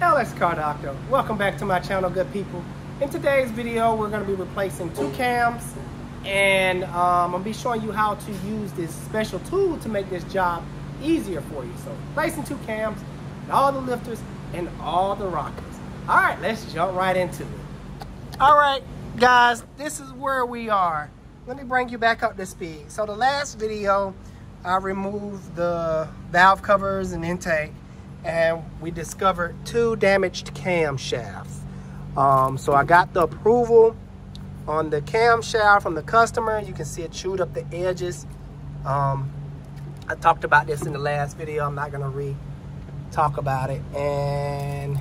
Alex Car Doctor. Welcome back to my channel, good people. In today's video, we're going to be replacing two cams, and I'm going to be showing you how to use this special tool to make this job easier for you. So, replacing two cams, and all the lifters, and all the rockers. All right, let's jump right into it. All right, guys, this is where we are. Let me bring you back up to speed. So, the last video, I removed the valve covers and intake, and we discovered two damaged camshafts. So I got the approval on the camshaft from the customer. You can see it chewed up the edges. I talked about this in the last video. I'm not gonna re-talk about it. And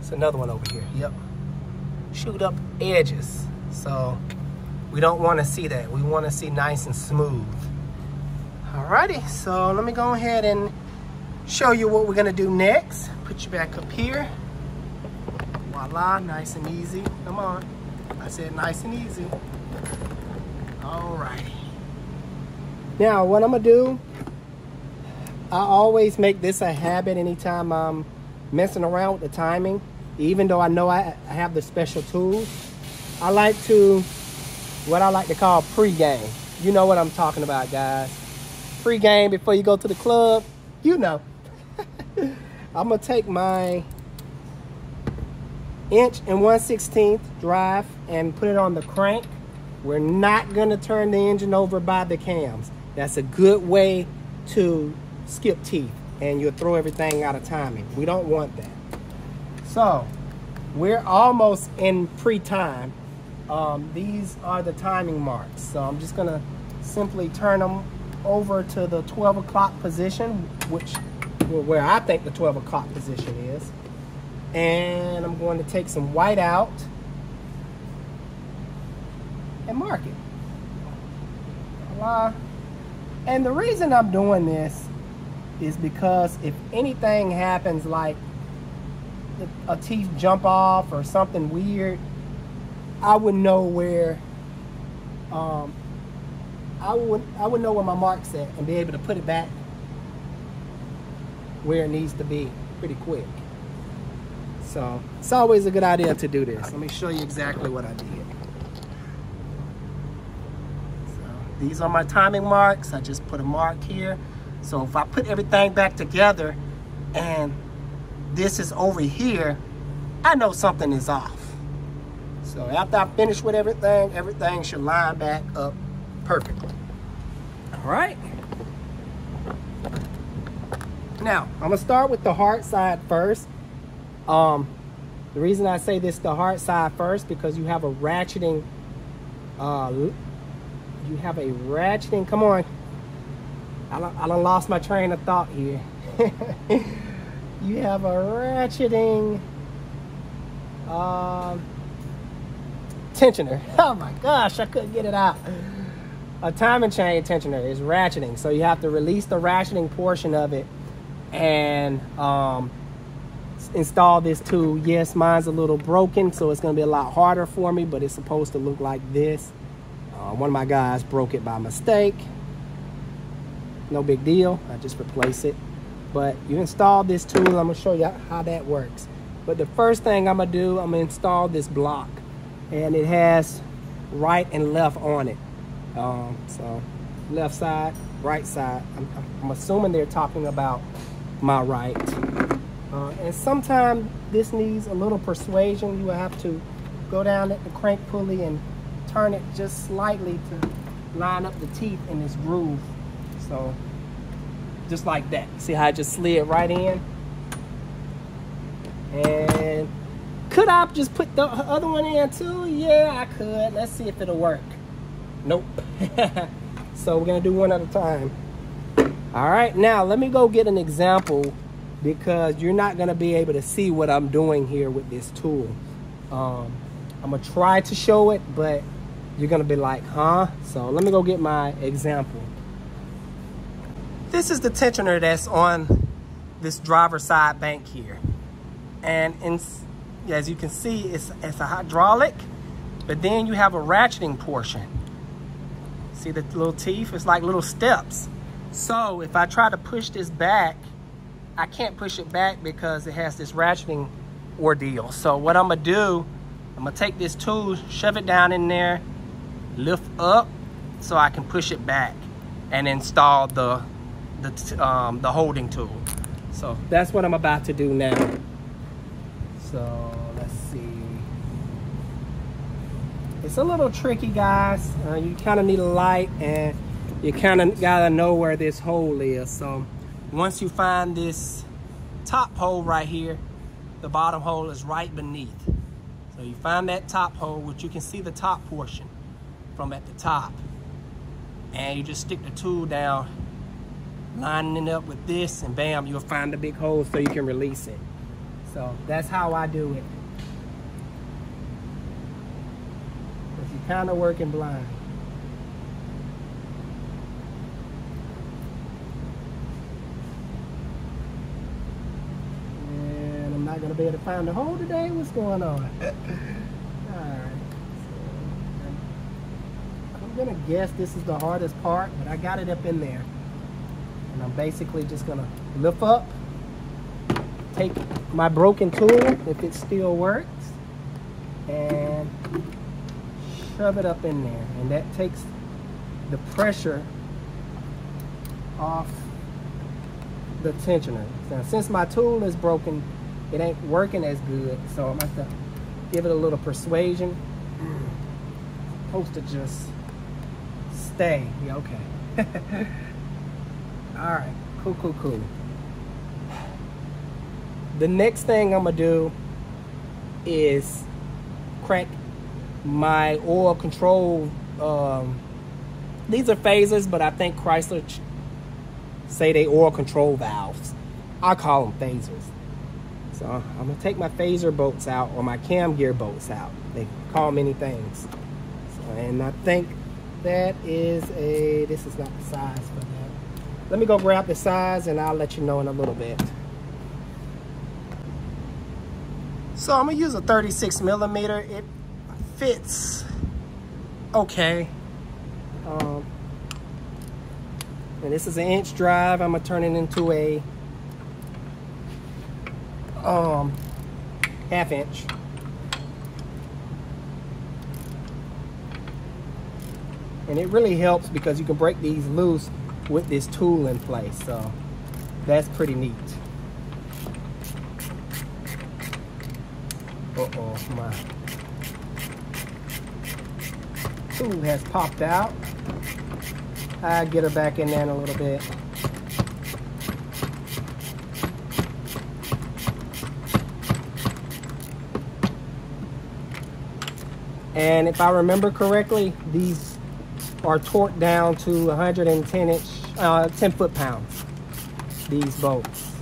it's another one over here. Yep, chewed up edges. So we don't wanna see that. We wanna see nice and smooth. Alrighty, so let me go ahead and show you what we're gonna do next. Put you back up here. Voila, nice and easy. Come on. I said nice and easy. Alrighty. Now what I'm gonna do, I always make this a habit anytime I'm messing around with the timing, even though I know I have the special tools. I like to, what I like to call pre-game. You know what I'm talking about, guys. Pre-game before you go to the club. You know, I'm gonna take my 1 1/16" drive and put it on the crank. We're not gonna turn the engine over by the cams. That's a good way to skip teeth, and you'll throw everything out of timing. We don't want that. So we're almost in pre-time. These are the timing marks. So I'm just gonna simply turn them over to the 12 o'clock position, which, well, where I think the 12 o'clock position is. And I'm going to take some white out and mark it. Voila. And the reason I'm doing this is because if anything happens, like a teeth jump off or something weird, I would know where I would know where my mark's at and be able to put it back where it needs to be pretty quick. So it's always a good idea to do this. Let me show you exactly what I did. So these are my timing marks. I just put a mark here. So if I put everything back together and this is over here, I know something is off. So after I finish with everything, everything should line back up perfectly. All right. Now, I'm gonna start with the hard side first. The reason I say this, the hard side first, because you have a ratcheting, come on. I done lost my train of thought here. You have a ratcheting tensioner. Oh my gosh, I couldn't get it out. A timing chain tensioner is ratcheting, so you have to release the ratcheting portion of it and install this tool. Yes, mine's a little broken, so it's going to be a lot harder for me, but it's supposed to look like this. One of my guys broke it by mistake. No big deal. I just replace it. But you install this tool. I'm going to show you how that works. But the first thing I'm going to do, I'm going to install this block, and it has right and left on it. So left side, right side. I'm assuming they're talking about my right. And sometimes this needs a little persuasion. You will have to go down at the crank pulley and turn it just slightly to line up the teeth in this groove. So just like that. See how I just slid right in? And could I just put the other one in too? Yeah, I could. Let's see if it'll work. Nope. So we're gonna do one at a time. All right, now let me go get an example, because you're not gonna be able to see what I'm doing here with this tool. I'm gonna try to show it, but you're gonna be like, huh? So let me go get my example. This is the tensioner that's on this driver's side bank here. And as you can see, it's a hydraulic, but then you have a ratcheting portion. See the little teeth? It's like little steps. So if I try to push this back, I can't push it back because it has this ratcheting ordeal. So what I'm gonna do, I'm gonna take this tool, shove it down in there, lift up so I can push it back and install the holding tool. So that's what I'm about to do now. So let's see. It's a little tricky, guys. You kind of need a light and you kind of gotta know where this hole is. So once you find this top hole right here, the bottom hole is right beneath. So you find that top hole, which you can see the top portion from at the top. And you just stick the tool down, lining it up with this, and bam, you'll find the big hole so you can release it. So that's how I do it. Because you're kind of working blind. And I'm not going to be able to find the hole today. What's going on? I'm gonna guess this is the hardest part, but I got it up in there. And I'm basically just gonna lift up, take my broken tool, if it still works, and shove it up in there. And that takes the pressure off the tensioner. Now, since my tool is broken, it ain't working as good, so I'm gonna have to give it a little persuasion. It's supposed to just stay. Yeah, okay. All right, cool. The next thing I'm gonna do is crank my oil control. These are phasers, but I think Chrysler say they oil control valves. I call them phasers. So I'm gonna take my phaser bolts out, or my cam gear bolts out. They call many things. So, and I think that is a, this is not the size for that. Let me go grab the size and I'll let you know in a little bit. So I'm gonna use a 36 millimeter. It fits okay. And this is an inch drive. I'm gonna turn it into a half inch. And it really helps because you can break these loose with this tool in place. So that's pretty neat. Uh-oh, my tool has popped out. I'll get her back in there in a little bit. And if I remember correctly, these are torqued down to 10 foot-pounds, these bolts.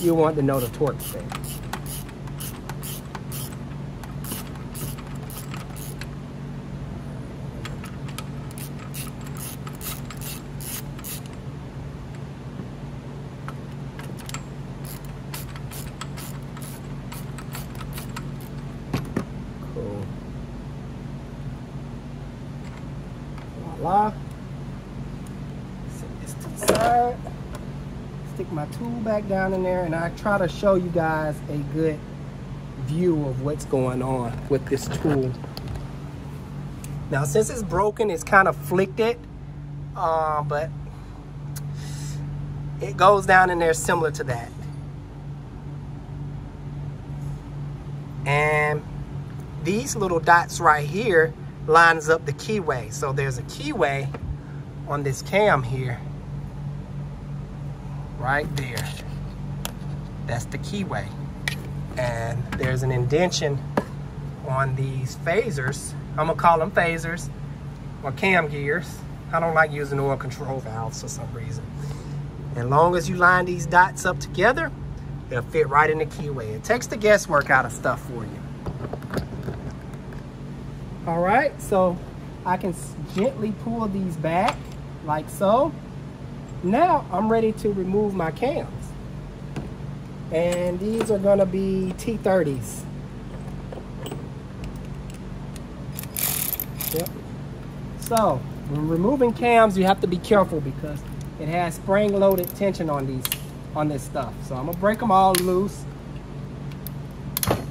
You want to know the torque thing. Back down in there, and I try to show you guys a good view of what's going on with this tool. Now, since it's broken, it's kind of flicked it, but it goes down in there similar to that. And these little dots right here lines up the keyway. So there's a keyway on this cam here. Right there, that's the keyway. And there's an indention on these phasers. I'm gonna call them phasers or cam gears. I don't like using oil control valves for some reason. As long as you line these dots up together, they'll fit right in the keyway. It takes the guesswork out of stuff for you. All right, so I can gently pull these back like so. Now I'm ready to remove my cams. And these are gonna be T30s. Yep. So when removing cams, you have to be careful because It has spring-loaded tension on these, on this stuff. So I'm gonna break them all loose.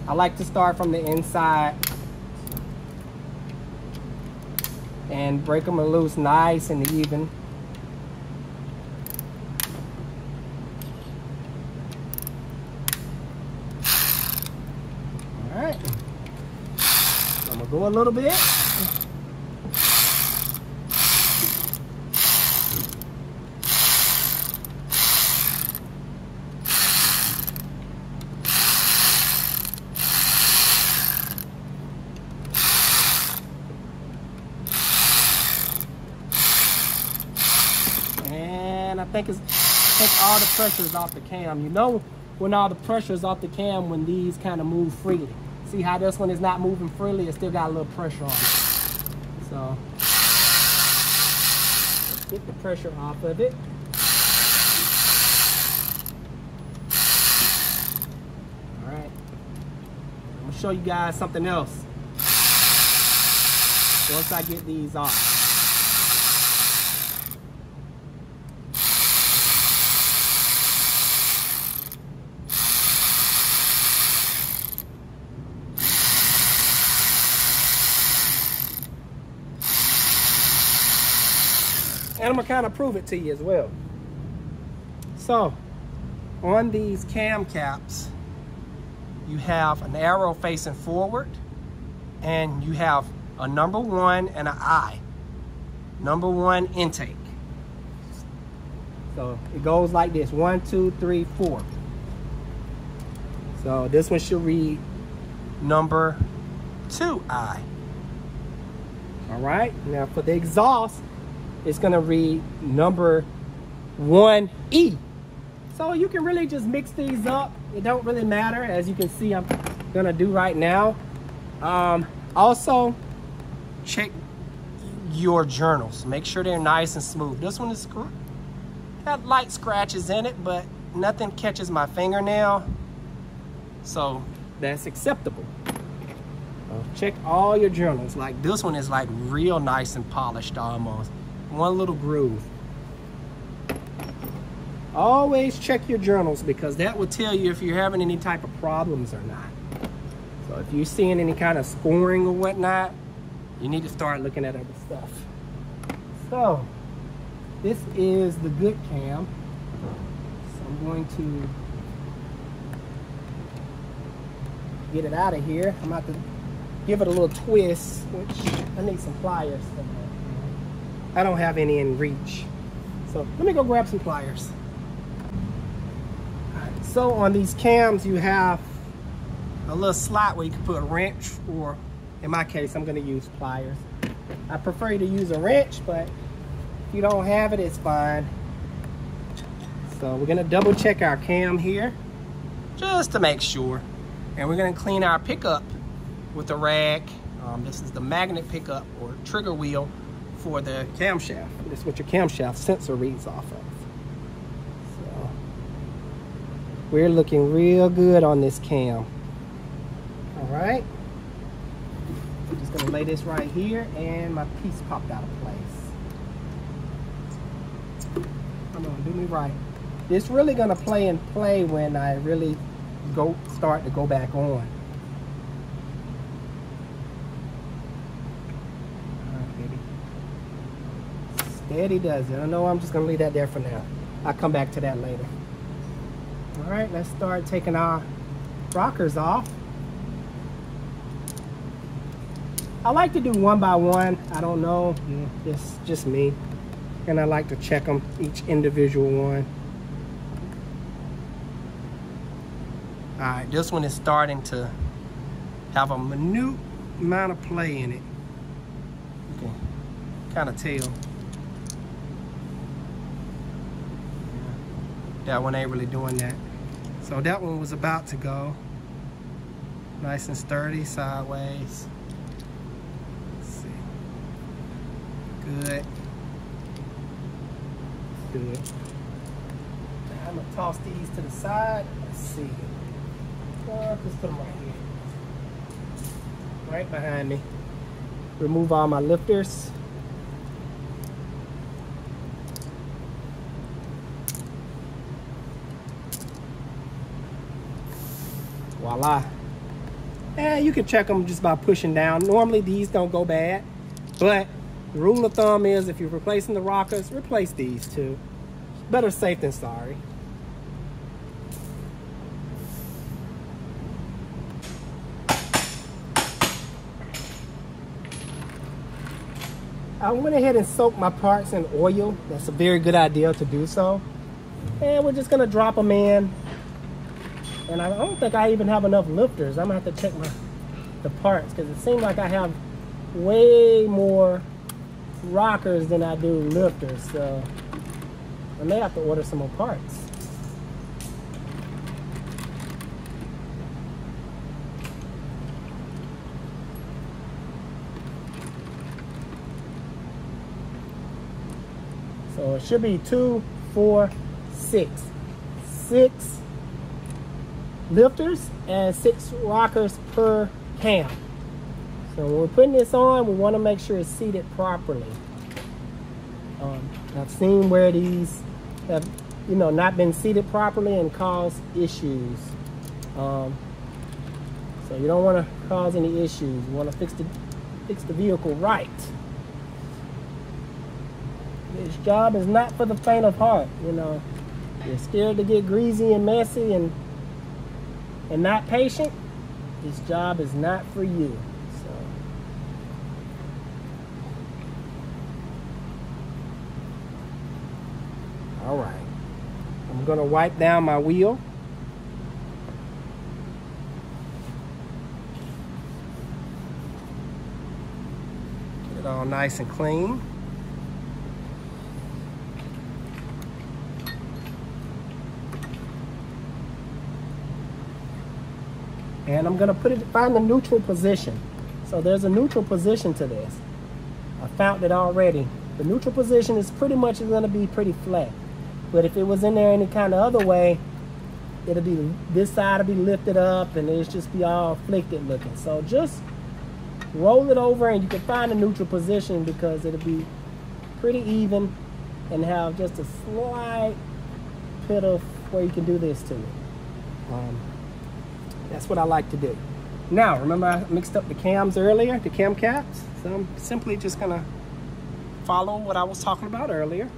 I like to start from the inside and break them loose nice and even. All right, I'm gonna go a little bit. I think all the pressure is off the cam. You know when all the pressure is off the cam when these kind of move freely. See how this one is not moving freely? It still got a little pressure on it. So let's get the pressure off of it. All right, I'm gonna show you guys something else once I get these off. And I'm gonna kind of prove it to you as well. So on these cam caps, you have an arrow facing forward and you have a #1 and an I. #1 intake. So it goes like this, 1, 2, 3, 4. So this one should read #2I. All right, now for the exhaust, it's gonna read #1E. So you can really just mix these up. It don't really matter, as you can see I'm gonna do right now. Also, check your journals. Make sure they're nice and smooth. This one is got light scratches in it, but nothing catches my fingernail. So that's acceptable. Check all your journals. Like this one is like real nice and polished almost. One little groove. Always check your journals because that will tell you if you're having any type of problems or not. So if you're seeing any kind of scoring or whatnot, you need to start looking at other stuff. So this is the good cam. So I'm going to get it out of here. I'm about to give it a little twist, which I need some pliers for that. I don't have any in reach. So let me go grab some pliers. All right, so on these cams, you have a little slot where you can put a wrench, or in my case, I'm gonna use pliers. I prefer to use a wrench, but if you don't have it, it's fine. So we're gonna double check our cam here, just to make sure. And we're gonna clean our pickup with a rag. This is the magnet pickup or trigger wheel for the camshaft. That's what your camshaft sensor reads off of. So we're looking real good on this cam. All right, I'm just gonna lay this right here, and my piece popped out of place. Come on, do me right. It's really gonna play and play when I really start to go back on. Eddie does it. I know I'm just gonna leave that there for now. I'll come back to that later. All right, let's start taking our rockers off. I like to do one by one. I don't know, it's just me. And I like to check them, each individual one. All right, this one is starting to have a minute amount of play in it. You can kind of tell. That one ain't really doing that. So that one was about to go. Nice and sturdy, sideways. Let's see. Good. Good. Now I'm gonna toss these to the side. Let's see. Just put them right here. Right behind me. Remove all my lifters. voila. And you can check them just by pushing down. Normally these don't go bad, but the rule of thumb is if you're replacing the rockers, replace these two. Better safe than sorry. I went ahead and soaked my parts in oil. That's a very good idea to do so. And we're just gonna drop them in. And I don't think I even have enough lifters. I'm gonna have to check the parts, because it seems like I have way more rockers than I do lifters. So I may have to order some more parts. So it should be 2, 4, 6 lifters and 6 rockers per cam. So when we're putting this on, we want to make sure it's seated properly. I've seen where these have, you know, not been seated properly and caused issues. So you don't want to cause any issues. You want to fix the vehicle right. This job is not for the faint of heart, you know. You're scared to get greasy and messy and not patient. This job is not for you. So all right, I'm gonna wipe down my wheel. Get it all nice and clean. And I'm gonna find the neutral position. So there's a neutral position to this. I found it already. The neutral position is pretty much gonna be pretty flat. But if it was in there any kind of other way, it'll be, this side will be lifted up and it'll just be all afflicted looking. So just roll it over and you can find the neutral position, because it'll be pretty even and have just a slight bit of where you can do this to it. That's what I like to do. Now, remember I mixed up the cams earlier, the cam caps? So I'm simply just gonna follow what I was talking about earlier.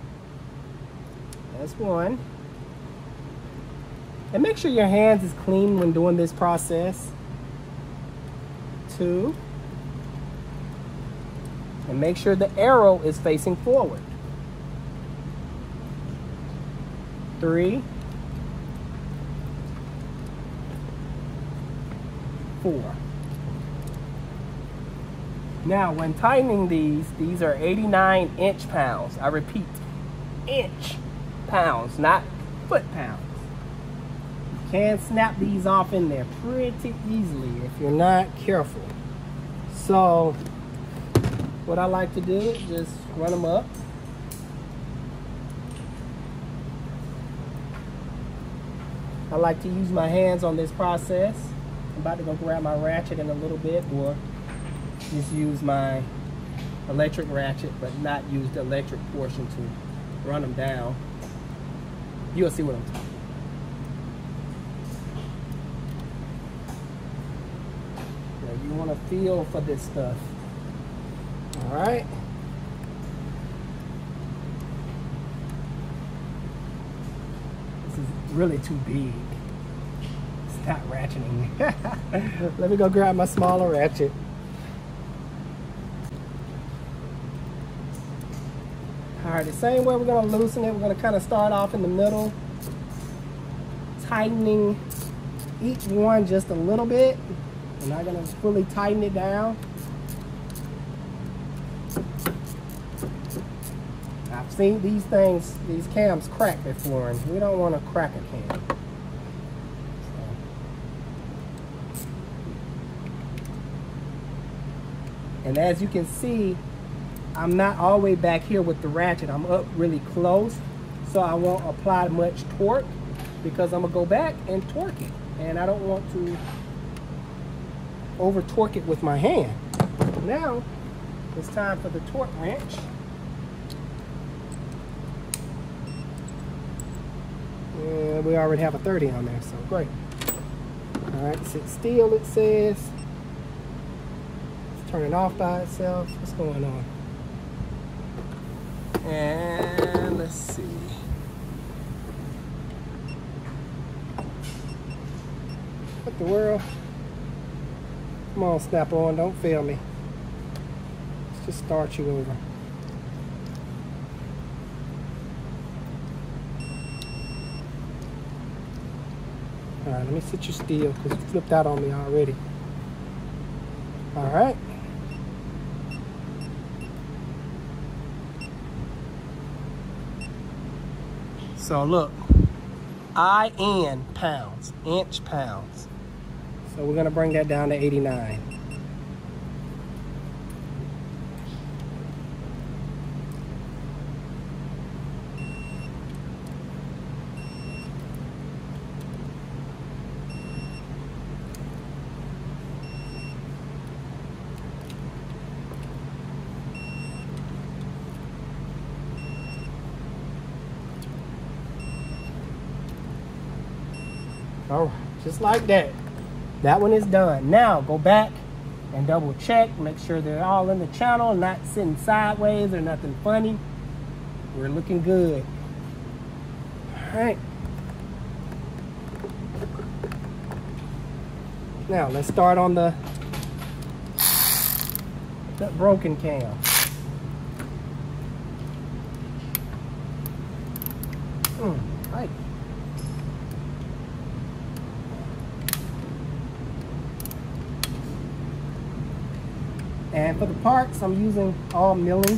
That's one. And make sure your hands is clean when doing this process. 2. And make sure the arrow is facing forward. 3. 4. Now, when tightening these are 89 inch-pounds. I repeat, inch-pounds, not foot-pounds. You can snap these off in there pretty easily if you're not careful. So, what I like to do is just run them up. I like to use my hands on this process. I'm about to go grab my ratchet in a little bit, or just use my electric ratchet, but not use the electric portion to run them down. You'll see what I'm talking about. Now you want to feel for this stuff. All right. This is really too big. Not ratcheting. Let me go grab my smaller ratchet. All right, the same way we're gonna loosen it, we're gonna kind of start off in the middle, tightening each one just a little bit. I'm not gonna fully tighten it down. I've seen these things, these cams crack before, and we don't want to crack a cam. And as you can see, I'm not all the way back here with the ratchet. I'm up really close, so I won't apply much torque, because I'm gonna go back and torque it. And I don't want to over torque it with my hand. Now, it's time for the torque wrench. And we already have a 30 on there, so great. Alright, sit still it says. It's turning off by itself. What's going on? And let's see. What the world? Come on, Snap-on, don't fail me. Let's just start you over. Alright, let me sit you still because you flipped out on me already. Alright. So look, IN pounds, inch pounds. So we're going to bring that down to 89. All right, just like that. That one is done. Now go back and double check, make sure they're all in the channel, not sitting sideways or nothing funny. We're looking good. All right. Now let's start on the broken cam. Right. And for the parts, I'm using all milling.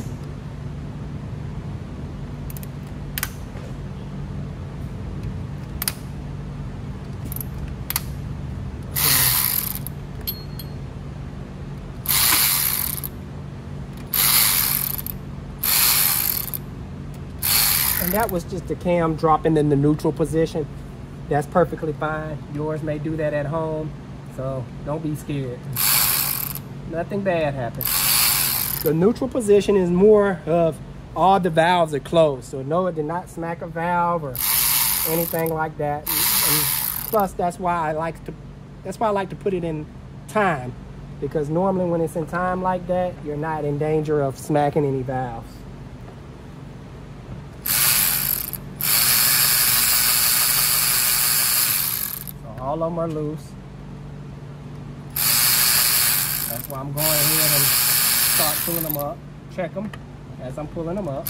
And that was just the cam dropping in the neutral position. That's perfectly fine. Yours may do that at home, so don't be scared. Nothing bad happens. The neutral position is more of all the valves are closed. So no, it did not smack a valve or anything like that. And plus, that's why I like to put it in time, because normally when it's in time like that, you're not in danger of smacking any valves. So all of them are loose. That's why I'm going ahead and start pulling them up. Check them as I'm pulling them up.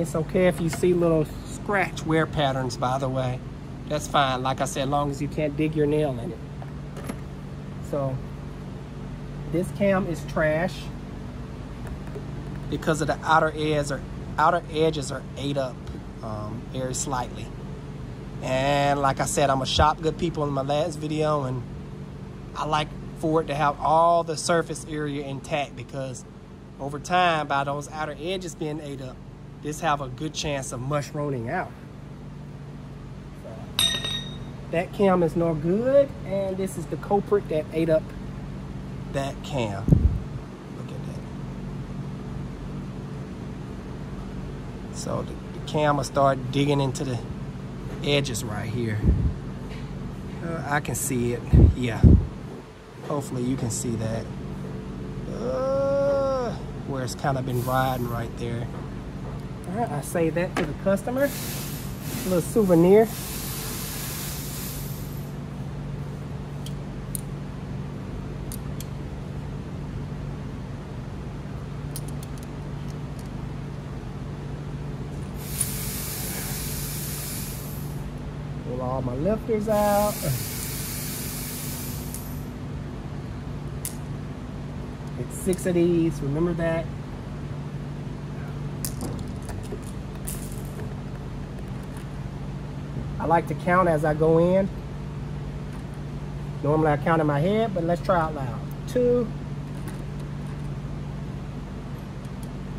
It's okay if you see little scratch wear patterns, by the way. That's fine, like I said, as long as you can't dig your nail in it. So, this cam is trash because of the outer edges are ate up very slightly. And like I said, I'm a shop good people in my last video, and I like for it to have all the surface area intact, because over time, by those outer edges being ate up, this have a good chance of mushrooming out. So, that cam is no good, and this is the culprit that ate up that cam. Look at that. So the cam will start digging into the edges right here. I can see it, yeah. Hopefully you can see that. Where it's kind of been riding right there. All right, I say that to the customer, a little souvenir. Pull all my lifters out. It's 6 of these, remember that. I like to count as I go in. Normally I count in my head, but let's try out loud. 2,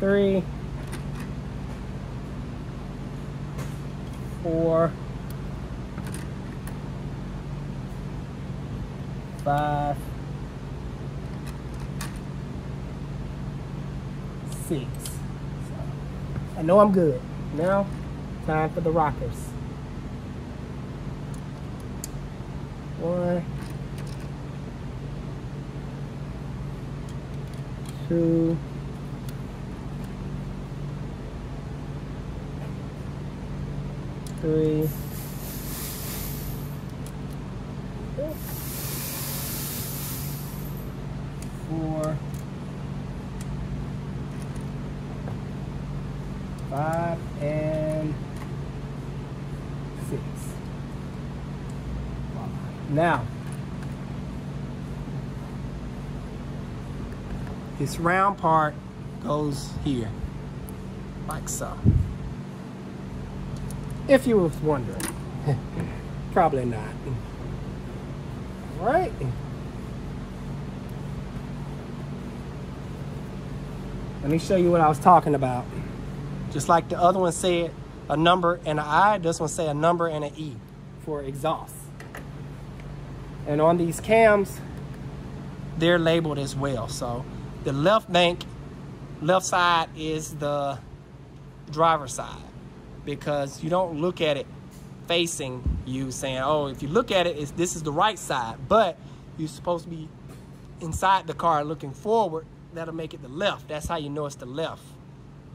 3, 4, 5, 6. So I know I'm good. Now, time for the rockers. 3, 4, 5, and 6. Now, this round part goes here, like so. If you was wondering, probably not. All right. Let me show you what I was talking about. Just like the other one said a number and an I, this one said a number and an E for exhaust. And on these cams, they're labeled as well. So the left bank, left side is the driver's side, because you don't look at it facing you saying, oh, if you look at it, this is the right side, but you're supposed to be inside the car looking forward. That'll make it the left. That's how you know it's the left.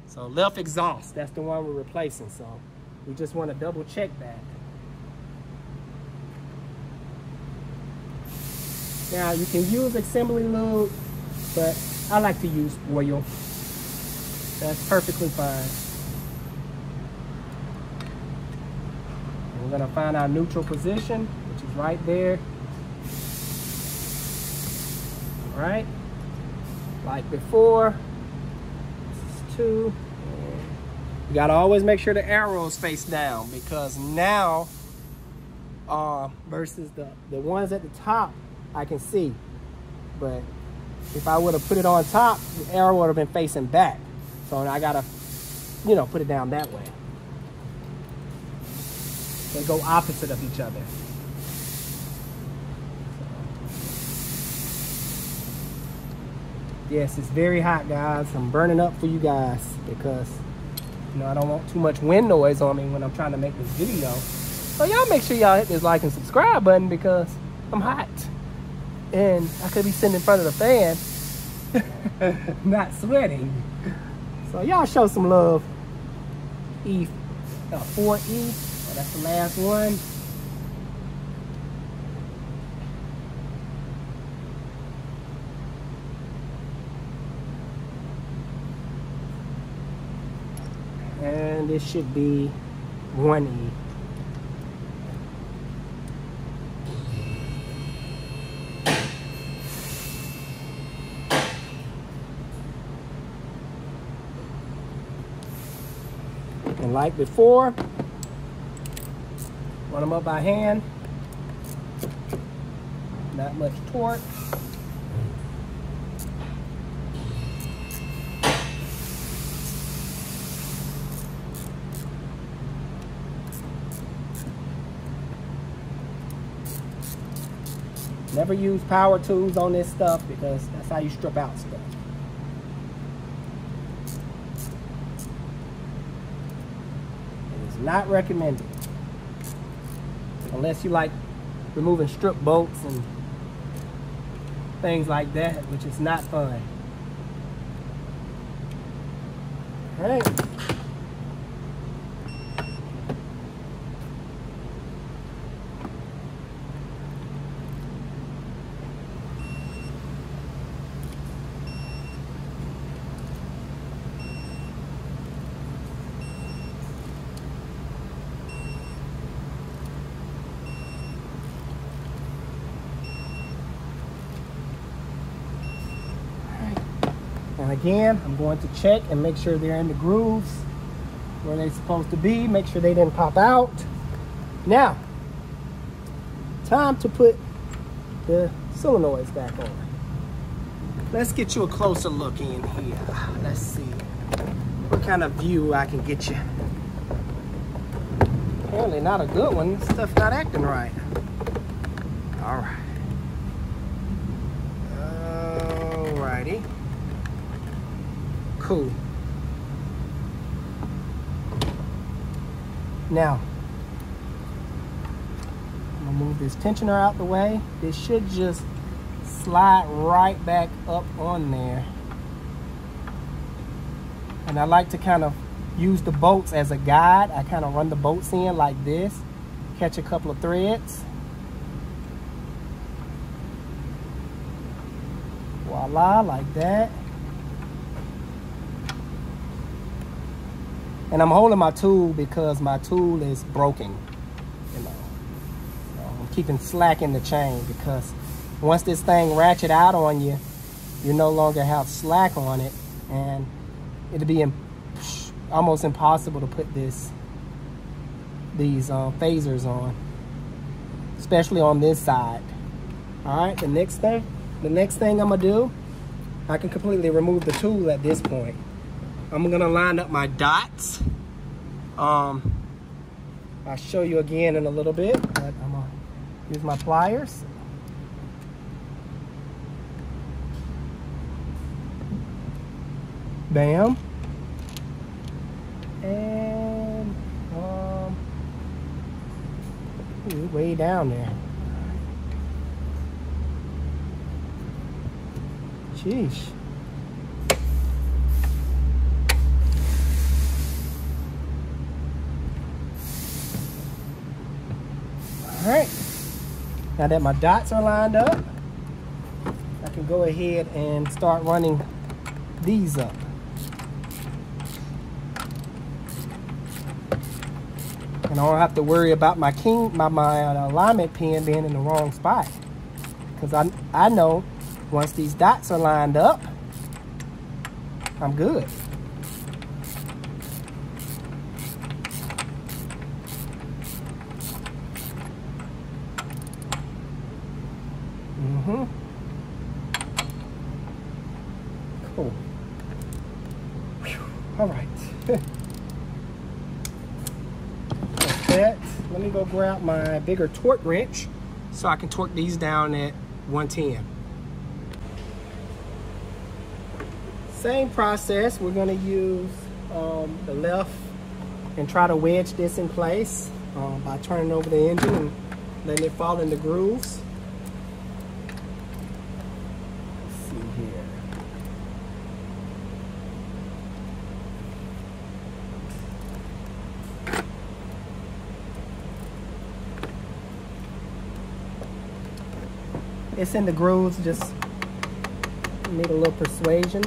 So left exhaust, that's the one we're replacing. So we just want to double check that. Now you can use assembly lube, but I like to use oil. That's perfectly fine. And we're gonna find our neutral position, which is right there. All right, like before. You gotta always make sure the arrows face down, because now versus the ones at the top I can see, but if I would have put it on top, the arrow would have been facing back, so I gotta, you know, put it down that way. They go opposite of each other. Yes, it's very hot, guys. I'm burning up for you guys because, you know, I don't want too much wind noise on me when I'm trying to make this video. So y'all make sure y'all hit this like and subscribe button, because I'm hot. And I could be sitting in front of the fan, not sweating. So y'all show some love. E, 4E, that's the last one. And this should be 1E. And like before, run them up by hand. Not much torque. Never use power tools on this stuff, because that's how you strip out stuff. It is not recommended. Unless you like removing strip bolts and things like that, which is not fun. All right. And again, I'm going to check and make sure they're in the grooves where they're supposed to be. Make sure they didn't pop out. Now, time to put the solenoids back on. Let's get you a closer look in here. Let's see. what kind of view I can get you. Apparently not a good one. This stuff's not acting right. All right. Alrighty. Cool. Now, I'm gonna move this tensioner out the way. This should just slide right back up on there. And I like to kind of use the bolts as a guide. I kind of run the bolts in like this, catch a couple of threads. Voila, like that. And I'm holding my tool because my tool is broken. You know, so I'm keeping slack in the chain because once this thing ratchet out on you, you no longer have slack on it, and it'll be almost impossible to put these phasers on, especially on this side. All right, the next thing I'm gonna do, I can completely remove the tool at this point. I'm gonna line up my dots. I'll show you again in a little bit, but I'm gonna use my pliers. Bam. And way down there. Sheesh. All right, now that my dots are lined up, I can go ahead and start running these up. And I don't have to worry about my alignment pin being in the wrong spot, because I know once these dots are lined up, I'm good. Cool. Whew. All right. Like that. Let me go grab my bigger torque wrench so I can torque these down at 110. Same process. We're going to use the left and try to wedge this in place by turning over the engine and letting it fall in the grooves. It's in the grooves, just need a little persuasion.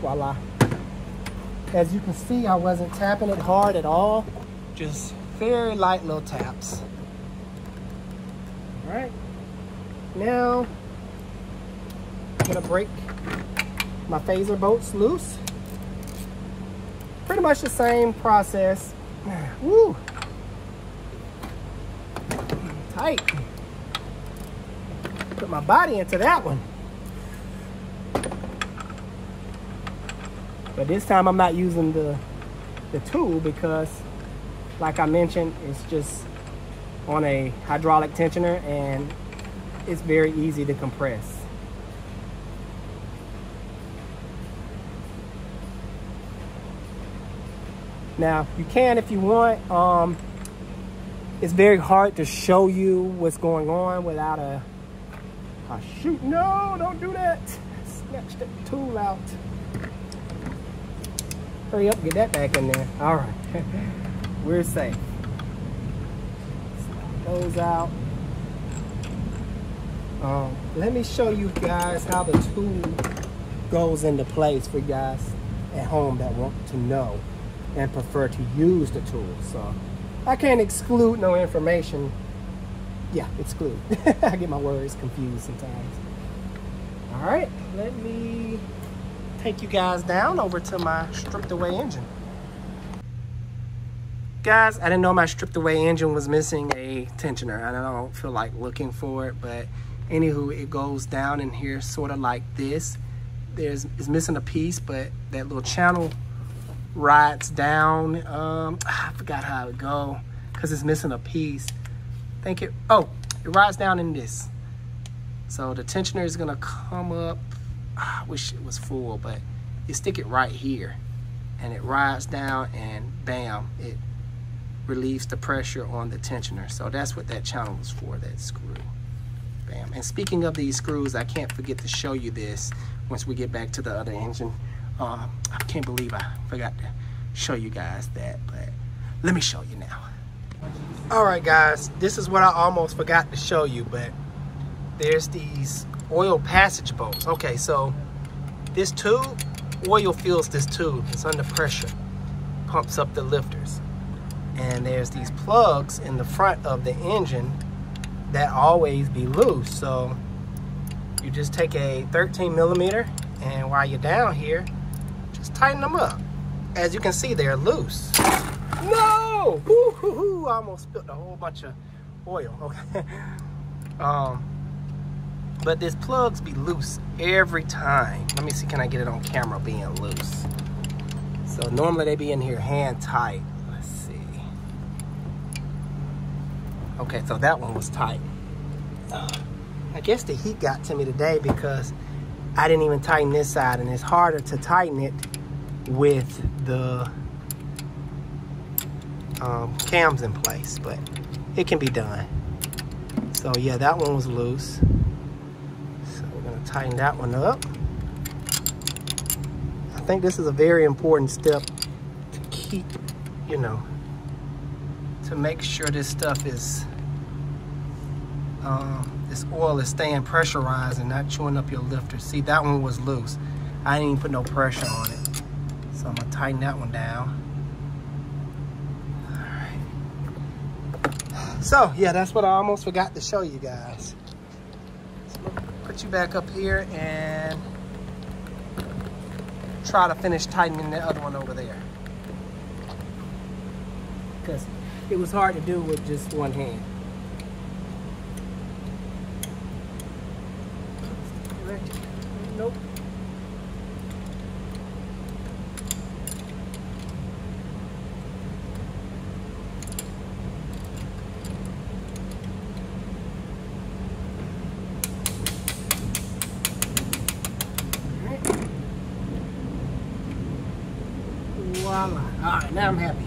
Voila. As you can see, I wasn't tapping it hard at all. Just very light little taps. All right. Now, I'm gonna break my phaser bolts loose. Pretty much the same process. Woo. Tight. Put my body into that one. But this time I'm not using the tool because, like I mentioned, it's just on a hydraulic tensioner and it's very easy to compress. Now, you can, if you want, it's very hard to show you what's going on without a shoot. No, don't do that. Snatch that tool out. Hurry up, get that back in there. All right, we're safe. Snap those out. Let me show you guys how the tool goes into place for you guys at home that want to know and prefer to use the tool. So, I can't exclude no information. Yeah, exclude. I get my words confused sometimes. All right, let me take you guys down over to my stripped away engine. Guys, I didn't know my stripped away engine was missing a tensioner. I don't feel like looking for it, but Anywho, it goes down in here sort of like this. It's missing a piece, but that little channel rides down. I forgot how it go because it's missing a piece. It rides down in this. So the tensioner is gonna come up. I wish it was full, but you stick it right here and it rides down and bam, it relieves the pressure on the tensioner. So that's what that channel was for, that screw. Bam. And speaking of these screws, I can't forget to show you this once we get back to the other engine. I can't believe I forgot to show you guys that, but let me show you now. All right guys, this is what I almost forgot to show you, but there's these oil passage bolts. Okay, so this tube, oil fills this tube. It's under pressure, pumps up the lifters. And there's these plugs in the front of the engine that always be loose. So you just take a 13 millimeter and while you're down here, just tighten them up. As you can see, they're loose. No! Woo-hoo-hoo! I almost spilled a whole bunch of oil. Okay. But these plugs be loose every time. Let me see, can I get it on camera being loose? So normally they be in here hand tight. Let's see. Okay, so that one was tight. I guess the heat got to me today because I didn't even tighten this side, and it's harder to tighten it with the cams in place, but it can be done. So yeah, that one was loose. So we're gonna tighten that one up. I think this is a very important step to keep, to make sure this stuff is, this oil is staying pressurized and not chewing up your lifter. See, that one was loose. I didn't even put no pressure on it. So I'm gonna tighten that one down. So yeah, that's what I almost forgot to show you guys. So we'll put you back up here and try to finish tightening the other one over there. Because it was hard to do with just one hand. Nope. Alright, now I'm happy.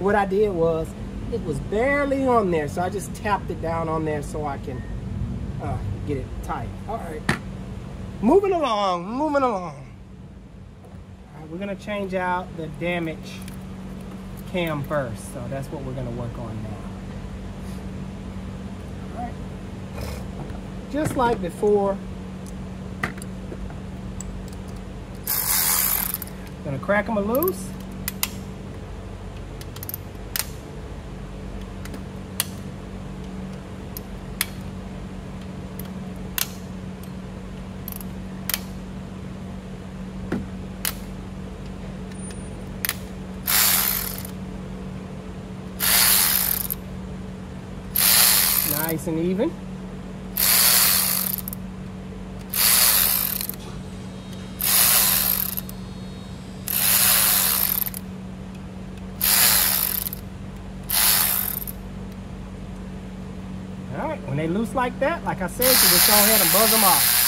What I did was, it was barely on there, so I just tapped it down on there so I can get it tight. Alright, moving along. Alright, we're going to change out the damaged cam first, so that's what we're going to work on now. Alright, just like before, gonna crack them loose. Nice and even. When they loose like that, like I said, you just go ahead and buzz them off.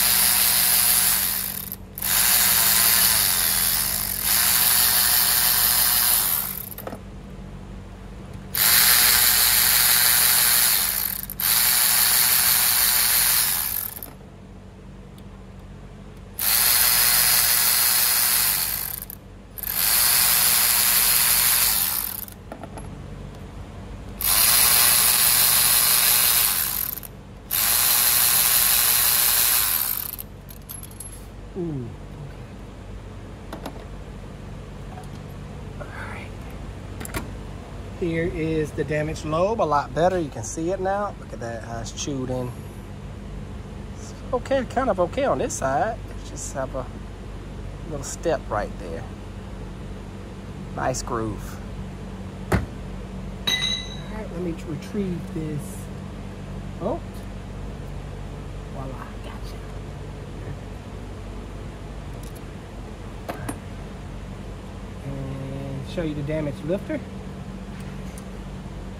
Ooh. All right. Here is the damaged lobe, a lot better. You can see it now. Look at that, how it's chewed in. It's okay, kind of okay on this side. Let's just have a little step right there. Nice groove. All right, let me retrieve this Oh. Voila, gotcha. And show you the damaged lifter.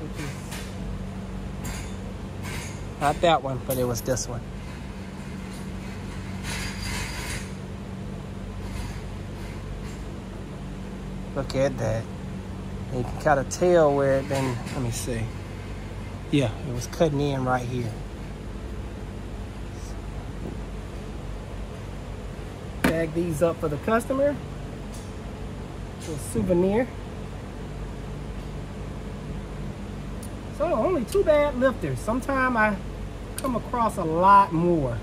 Which is not that one, but it was this one. Look at that. And you can kind of tell where it been, let me see. Yeah, it was cutting in right here. Bag these up for the customer. Little souvenir. So only two bad lifters. Sometime I come across a lot more.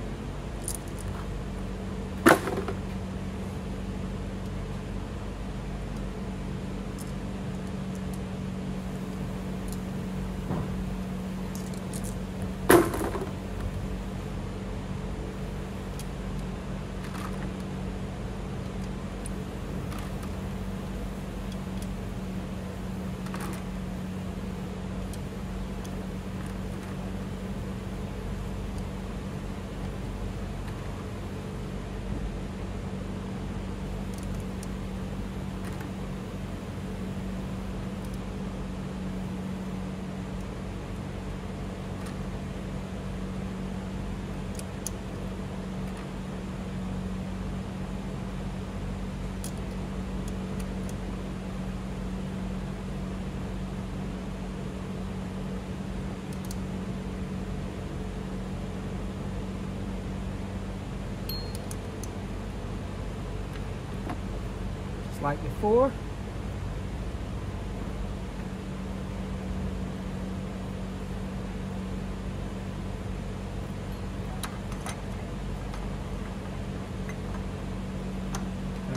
Like before.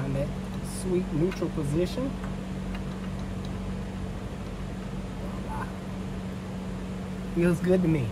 On that sweet neutral position. Feels good to me.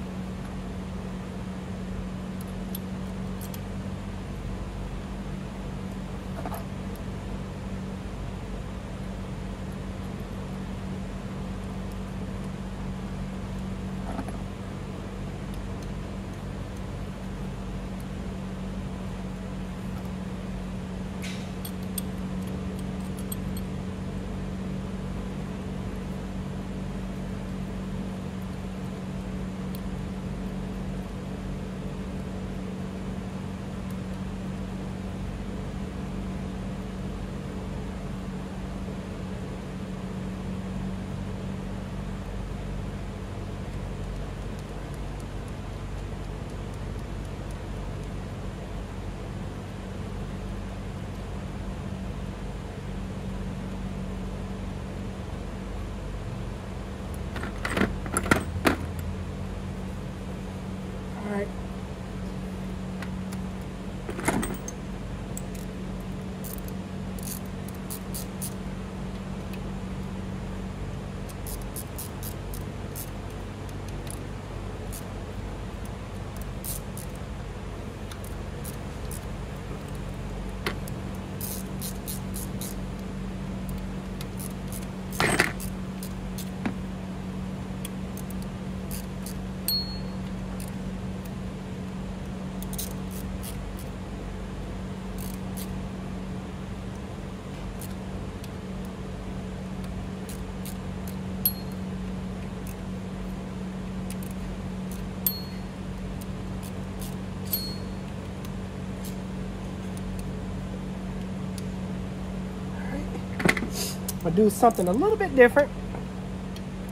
I'm gonna do something a little bit different.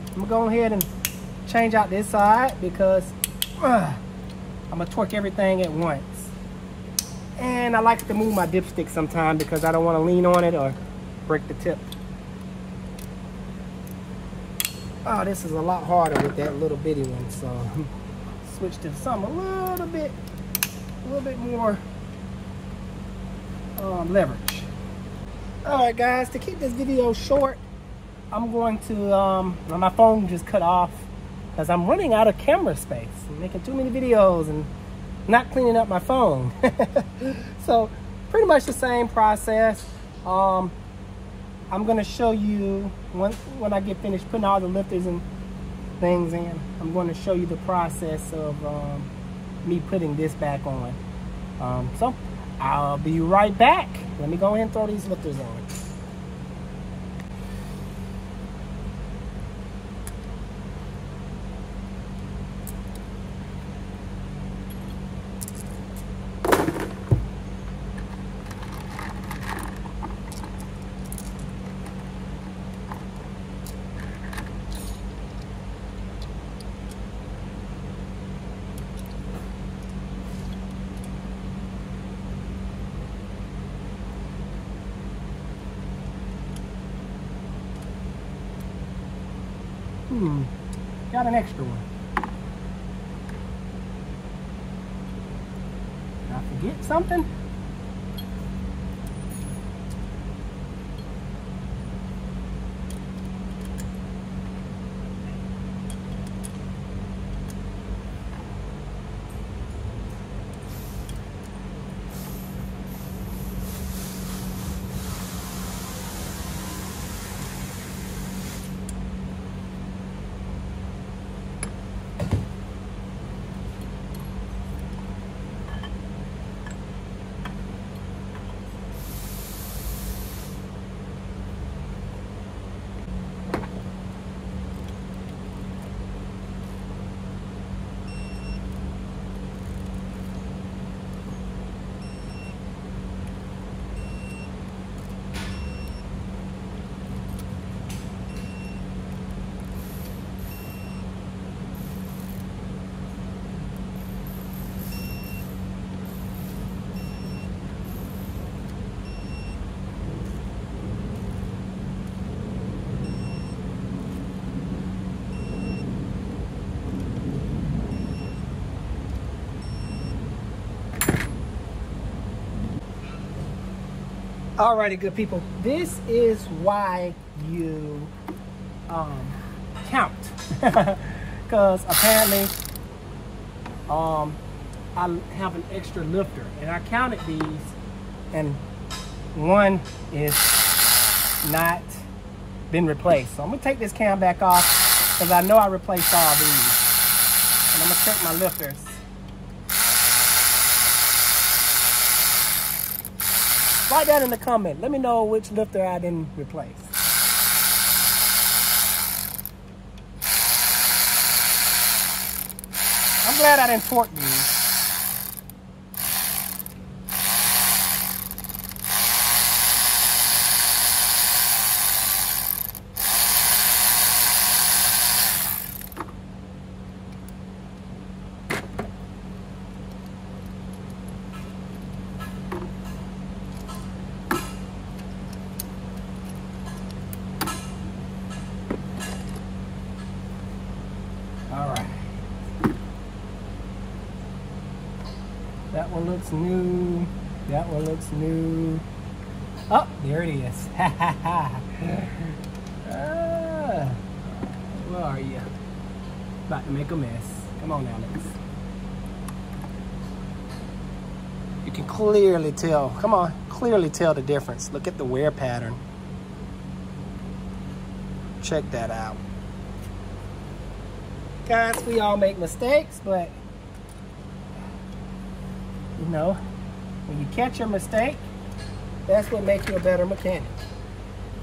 I'm gonna go ahead and change out this side because I'm gonna torque everything at once. And I like to move my dipstick sometimes because I don't want to lean on it or break the tip. Oh, this is a lot harder with that little bitty one. So switch to something a little bit more leverage. Alright guys, to keep this video short, I'm going to, my phone just cut off because I'm running out of camera space. I'm making too many videos and not cleaning up my phone. So pretty much the same process. I'm going to show you when I get finished putting all the lifters and things in. I'm going to show you the process of me putting this back on. So I'll be right back. Let me go ahead and throw these lifters on. Got an extra one. Did I forget something? Alrighty, good people, this is why you count, because apparently I have an extra lifter, and I counted these, and one is not been replaced. So I'm gonna take this cam back off, because I know I replaced all these, and I'm gonna check my lifters. Write that in the comment. Let me know which lifter I didn't replace. I'm glad I didn't torque these. That one looks new. That one looks new. Oh, there it is. Ha ha ha. Where are you? About to make a mess. Come on, Alex. You can clearly tell. Come on, clearly tell the difference. Look at the wear pattern. Check that out. Guys, we all make mistakes, but you know, when you catch your mistake, that's what makes you a better mechanic.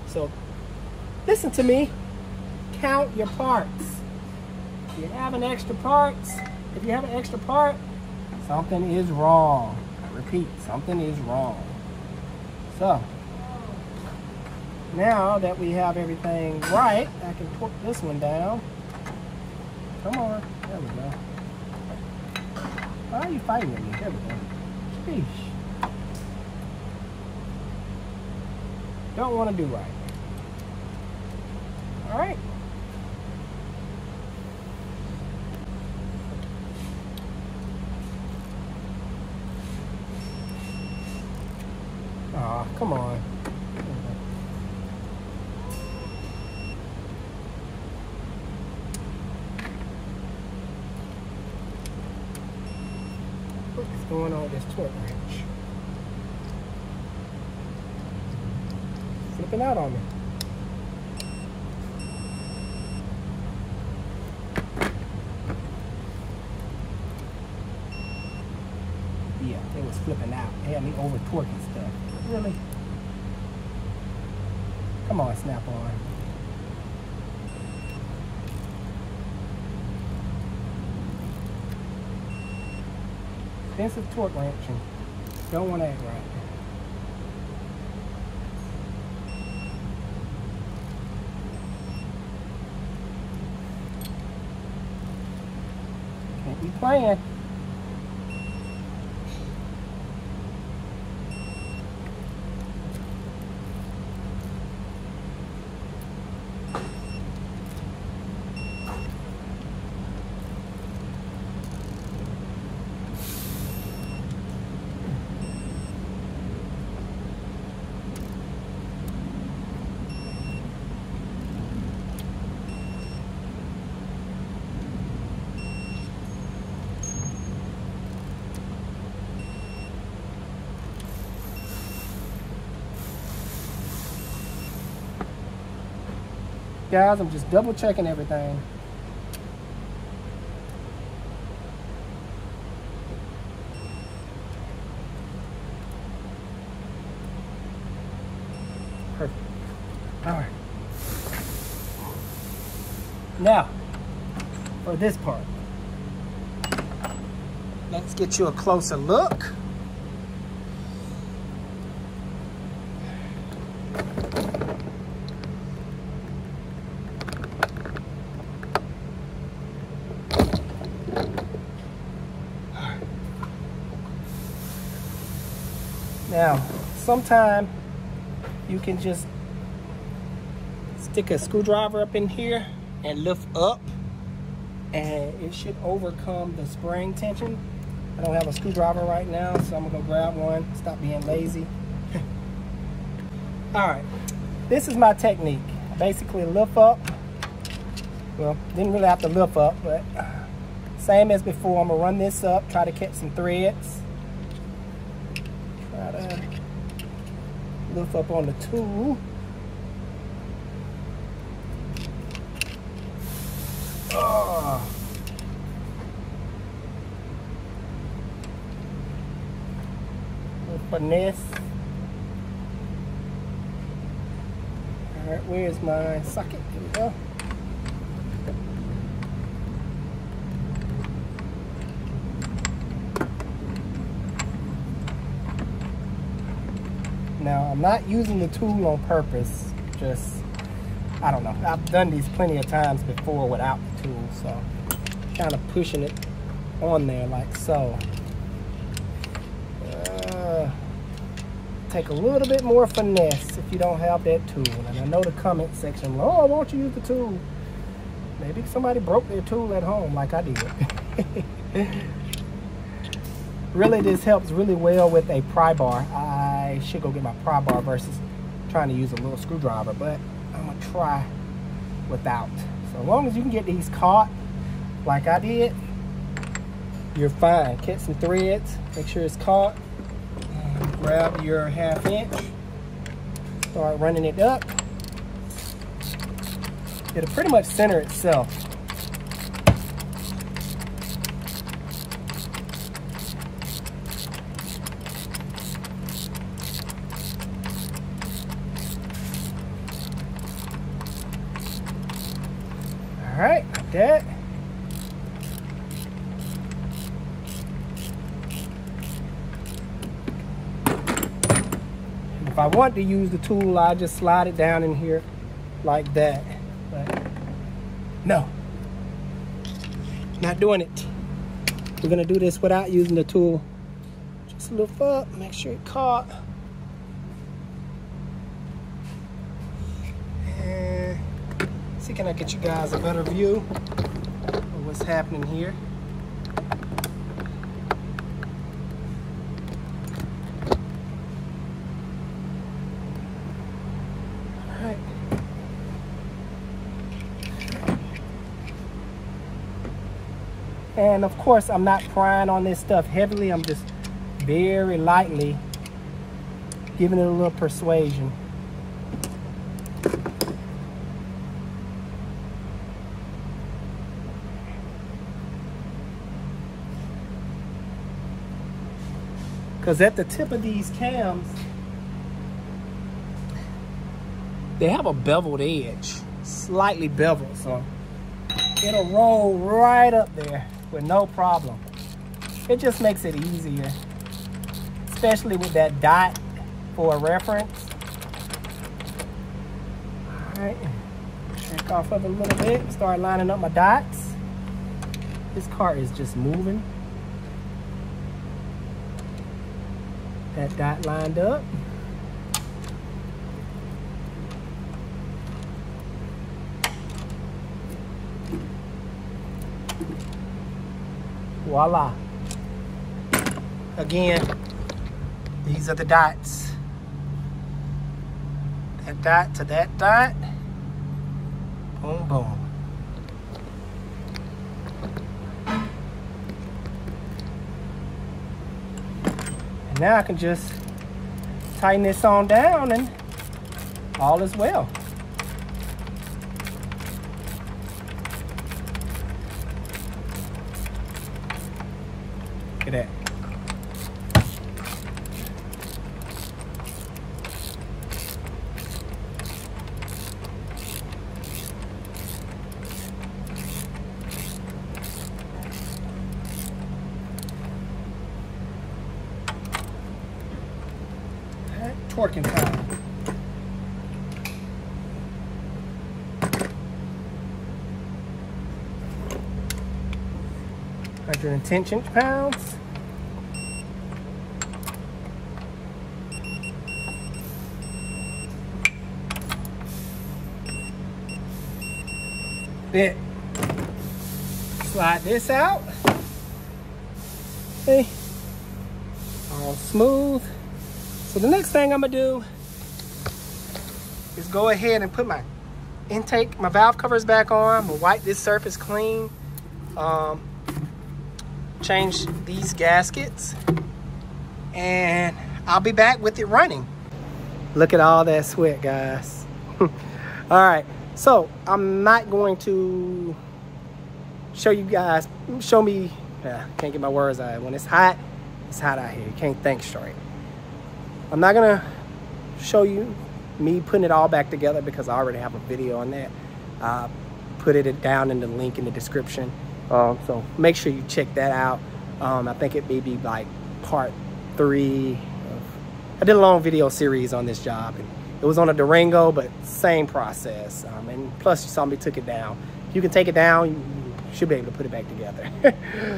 So, listen to me. Count your parts. If you have an extra part, something is wrong. I repeat, something is wrong. So, now that we have everything right, I can put this one down. Come on. There we go. Why are you fighting with me? There we go. Sheesh. Don't want to do right. All right. Aw, oh, come on. What's going on with this torque wrench? Flipping out on me. It was flipping out. It had me over torquing stuff. Really? Come on, Snap-on. Expensive torque wrenching. Don't want to act right. Can't be playing. Guys, I'm just double checking everything. Perfect. All right. Now, for this part, let's get you a closer look. Now, sometimes you can just stick a screwdriver up in here and lift up, and it should overcome the spring tension. I don't have a screwdriver right now, so I'm gonna go grab one. Stop being lazy. All right, this is my technique. Basically, lift up. Well, didn't really have to lift up, but same as before. I'm gonna run this up, try to catch some threads. Lift up on the tool. Oh. Finesse. All right, where is my socket? Here we go. Now, I'm not using the tool on purpose, just, I don't know. I've done these plenty of times before without the tool, so kind of pushing it on there like so. Take a little bit more finesse if you don't have that tool. And I know the comment section, oh, won't you use the tool? Maybe somebody broke their tool at home like I did. Really, this helps really well with a pry bar. I should go get my pry bar versus trying to use a little screwdriver, but I'm gonna try without. So as long as you can get these caught like I did, you're fine. Catch some threads, make sure it's caught, grab your 1/2 inch, start running it up. It'll pretty much center itself. All right, like that. If I want to use the tool, I just slide it down in here like that. But no, not doing it. We're gonna do this without using the tool. Just lift up, make sure it caught. Can I get you guys a better view of what's happening here? All right. And of course, I'm not prying on this stuff heavily. I'm just very lightly giving it a little persuasion. Because at the tip of these cams, they have a beveled edge, slightly beveled, so it'll roll right up there with no problem. It just makes it easier, especially with that dot for reference. All right, back off of it a little bit, start lining up my dots. This car is just moving. That dot lined up. Voila. Again, these are the dots. That dot to that dot. Boom, boom. Now I can just tighten this on down and all is well. Look at that. Torquing time. Under 10 inch-pounds. Then slide this out. Okay. All smooth. So the next thing I'm gonna do is go ahead and put my intake, my valve covers back on. I'm gonna wipe this surface clean, change these gaskets, and I'll be back with it running. Look at all that sweat, guys. All right, so I'm not going to show you guys, can't get my words out. When it's hot out here. You can't think straight. I'm not gonna show you me putting it all back together because I already have a video on that. Put it down in the link in the description. So make sure you check that out. I think it may be like part 3. I did a long video series on this job. And it was on a Durango, but same process. And plus you saw me took it down. You can take it down, you should be able to put it back together.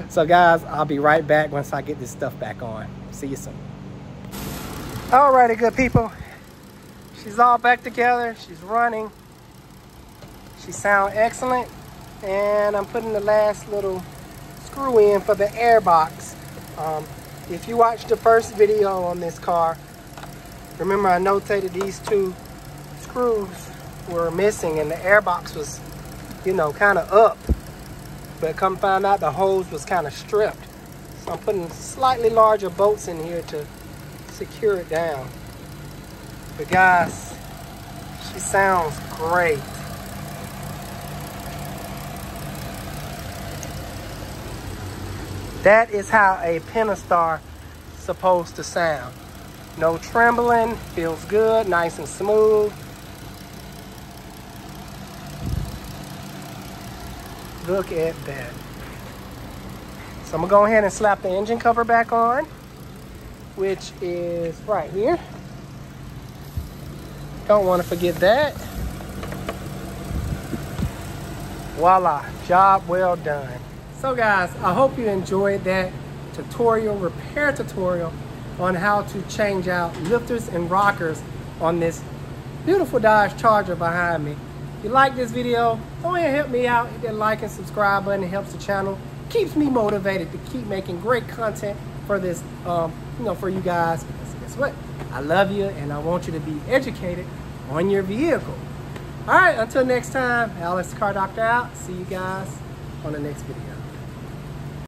So guys, I'll be right back once I get this stuff back on. See you soon. Alrighty, good people. She's all back together. She's running. She sounds excellent. And I'm putting the last little screw in for the air box. If you watched the first video on this car, remember I notated these two screws were missing and the air box was, you know, kind of up. But come find out the hose was kind of stripped. So I'm putting slightly larger bolts in here to secure it down. But guys, she sounds great. That is how a Pentastar is supposed to sound. No trembling, feels good, nice and smooth. Look at that. So I'm gonna go ahead and slap the engine cover back on, which is right here. Don't want to forget that. Voila, job well done. So guys, I hope you enjoyed that tutorial, repair tutorial, on how to change out lifters and rockers on this beautiful Dodge Charger behind me. If you like this video, go ahead and help me out. Hit that like and subscribe button. It helps the channel. Keeps me motivated to keep making great content for this, for you guys. Because guess what? I love you and I want you to be educated on your vehicle. All right, until next time, Alex the Car Doctor out. See you guys on the next video.